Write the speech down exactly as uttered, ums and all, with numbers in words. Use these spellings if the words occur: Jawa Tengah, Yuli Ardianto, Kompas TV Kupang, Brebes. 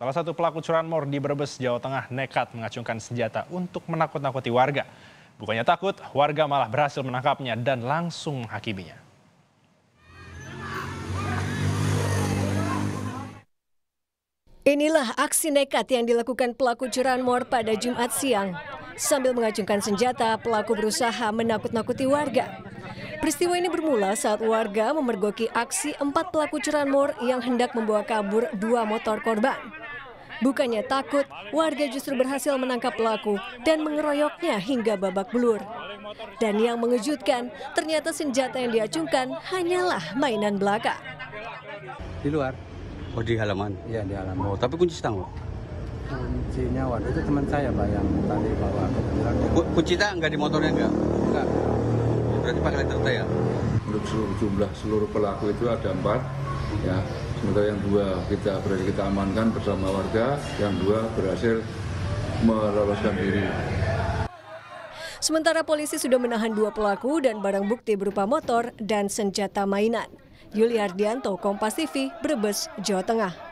Salah satu pelaku curanmor di Brebes, Jawa Tengah nekat mengacungkan senjata untuk menakut-nakuti warga. Bukannya takut, warga malah berhasil menangkapnya dan langsung menghakiminya. Inilah aksi nekat yang dilakukan pelaku curanmor pada Jumat siang. Sambil mengacungkan senjata, pelaku berusaha menakut-nakuti warga. Peristiwa ini bermula saat warga memergoki aksi empat pelaku curanmor yang hendak membawa kabur dua motor korban. Bukannya takut, warga justru berhasil menangkap pelaku dan mengeroyoknya hingga babak belur. Dan yang mengejutkan, ternyata senjata yang diacungkan hanyalah mainan belaka. Di luar? Oh, di halaman? Iya, di halaman. Oh, tapi kunci stang, Pak? Kuncinya, waduh, itu teman saya, Pak, yang tadi bawa. Kunci stang nggak di motornya, nggak? Nggak. Berarti pakai letter T, ya? Menurut seluruh jumlah seluruh pelaku itu ada empat, ya. Sementara yang dua kita berhasil kita amankan bersama warga, yang dua berhasil meloloskan diri. Sementara polisi sudah menahan dua pelaku dan barang bukti berupa motor dan senjata mainan. Yuli Ardianto, Kompas T V, Brebes, Jawa Tengah.